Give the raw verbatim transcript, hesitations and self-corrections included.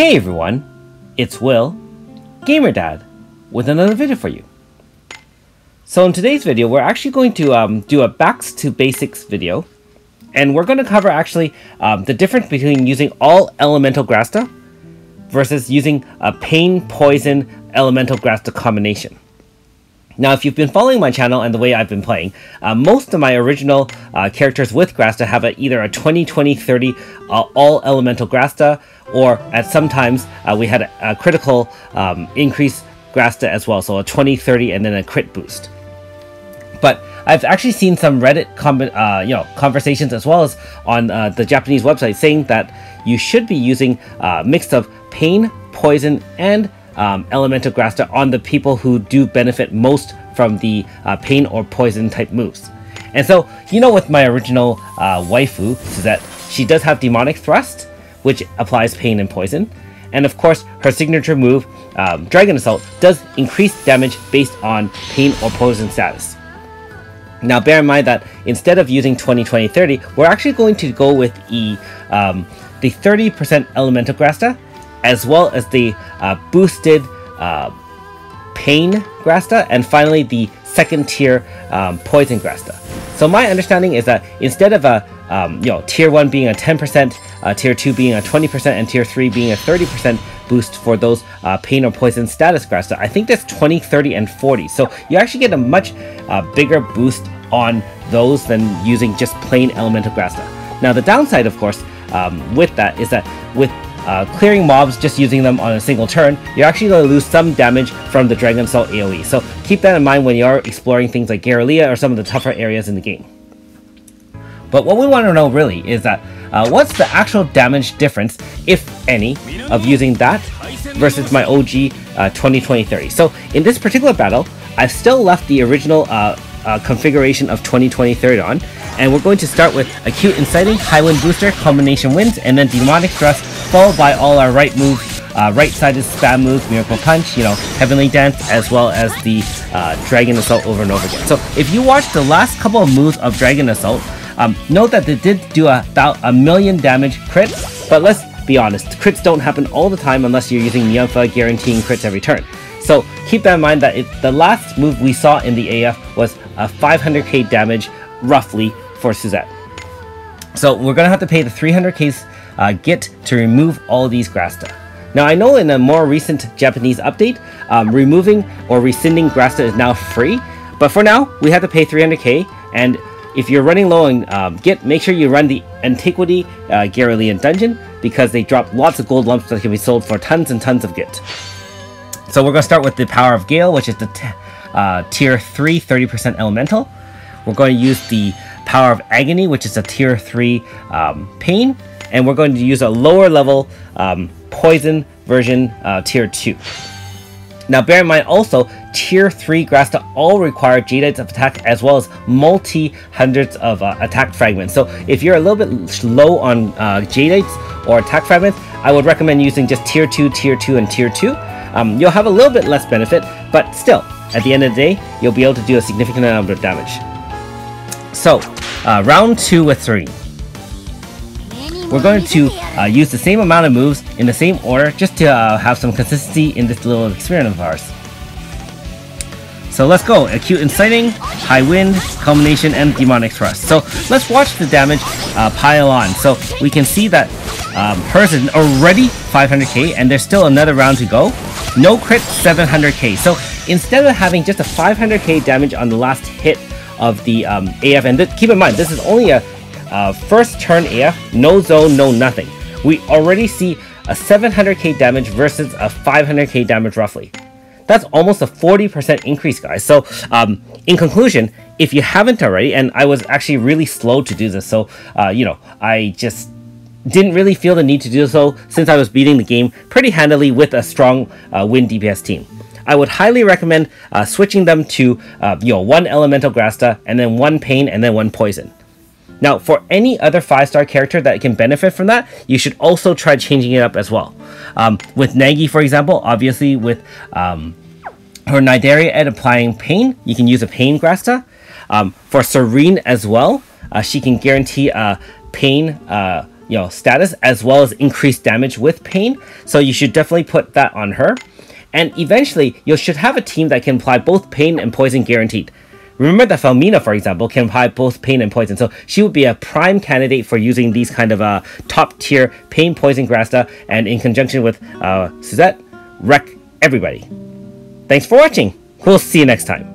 Hey everyone, it's Will, GamerDad, with another video for you. So in today's video, we're actually going to um, do a back to basics video, and we're going to cover actually um, the difference between using all Elemental Grasta versus using a Pain-Poison-Elemental Grasta combination. Now, if you've been following my channel and the way I've been playing, uh, most of my original uh, characters with Grasta have a, either a twenty, twenty, thirty uh, all Elemental Grasta, or at sometimes uh, we had a, a critical um, increase Grasta as well, so a twenty, thirty, and then a crit boost. But I've actually seen some Reddit com uh, you know, conversations as well as on uh, the Japanese website saying that you should be using a mix of Pain, Poison, and Um, Elemental Grasta on the people who do benefit most from the uh, pain or poison type moves. And so, you know, with my original uh, waifu, Suzette, she does have Demonic Thrust, which applies pain and poison. And of course, her signature move, um, Dragon Assault, does increase damage based on pain or poison status. Now, bear in mind that instead of using twenty, twenty, thirty, we're actually going to go with the, um, the thirty percent Elemental Grasta, as well as the uh, boosted uh, Pain Grasta, and finally the second tier um, Poison Grasta. So my understanding is that instead of a um, you know, tier one being a ten percent, uh, tier two being a twenty percent, and tier three being a thirty percent boost for those uh, Pain or Poison status Grasta, I think that's twenty, thirty, and forty. So you actually get a much uh, bigger boost on those than using just plain Elemental Grasta. Now the downside, of course, um, with that is that with Uh, clearing mobs, just using them on a single turn, you're actually going to lose some damage from the Dragon Soul A O E. So keep that in mind when you are exploring things like Garulea or some of the tougher areas in the game. But what we want to know really is that uh, what's the actual damage difference, if any, of using that versus my O G uh, twenty, twenty, thirty. So in this particular battle, I've still left the original uh, uh, configuration of twenty, twenty, thirty on, and we're going to start with Acute Inciting, High Wind Booster, Combination Winds, and then Demonic Thrust, followed by all our right moves, uh, right-sided spam moves, Miracle Punch, you know, Heavenly Dance, as well as the uh, Dragon Assault over and over again. So if you watch the last couple of moves of Dragon Assault, um, note that they did do a, a million damage crits, but let's be honest, crits don't happen all the time unless you're using Nianfa guaranteeing crits every turn. So keep that in mind that it, the last move we saw in the A F was a five hundred K damage, roughly, for Suzette. So we're going to have to pay the three hundred K Uh, Git to remove all these Grasta. Now I know in a more recent Japanese update, um, removing or rescinding Grasta is now free, but for now we have to pay three hundred K, and if you're running low on um, Git, make sure you run the Antiquity uh, Garulea dungeon, because they drop lots of gold lumps that can be sold for tons and tons of Git. So we're going to start with the Power of Gale, which is the t uh, tier three thirty percent Elemental. We're going to use the Power of Agony, which is a tier three um, Pain. And we're going to use a lower level um, poison version, uh, tier two. Now bear in mind also, tier three Grasta all require Jadeites of Attack as well as multi-hundreds of uh, Attack Fragments. So if you're a little bit low on uh, Jadeites or Attack Fragments, I would recommend using just tier two, tier two, and tier two. Um, you'll have a little bit less benefit, but still, at the end of the day, you'll be able to do a significant amount of damage. So, uh, round two with Serene. We're going to uh, use the same amount of moves in the same order just to uh, have some consistency in this little experiment of ours. So let's go. Acute Inciting, High Wind, Culmination, and Demonic Thrust. So let's watch the damage uh, pile on. So we can see that um, hers is already five hundred K, and there's still another round to go. No crit, seven hundred K. So instead of having just a five hundred K damage on the last hit of the um, A F, and th keep in mind, this is only a Uh, first turn A F, no zone, no nothing. We already see a seven hundred K damage versus a five hundred K damage roughly. That's almost a forty percent increase, guys. So um, in conclusion, if you haven't already, and I was actually really slow to do this, so uh, you know, I just didn't really feel the need to do so since I was beating the game pretty handily with a strong uh, win D P S team. I would highly recommend uh, switching them to uh, you know, one Elemental Grasta, and then one Pain, and then one Poison. Now, for any other five star character that can benefit from that, you should also try changing it up as well. Um, with Nagi, for example, obviously with um, her Cnidaria and applying Pain, you can use a Pain Grasta. Um, for Serene as well, uh, she can guarantee a Pain uh, you know, status, as well as increased damage with pain. So you should definitely put that on her. And eventually, you should have a team that can apply both pain and poison guaranteed. Remember that Falmina, for example, can apply both pain and poison, so she would be a prime candidate for using these kind of uh, top-tier pain, poison, Grasta, and in conjunction with uh, Suzette, wreck everybody. Thanks for watching! We'll see you next time!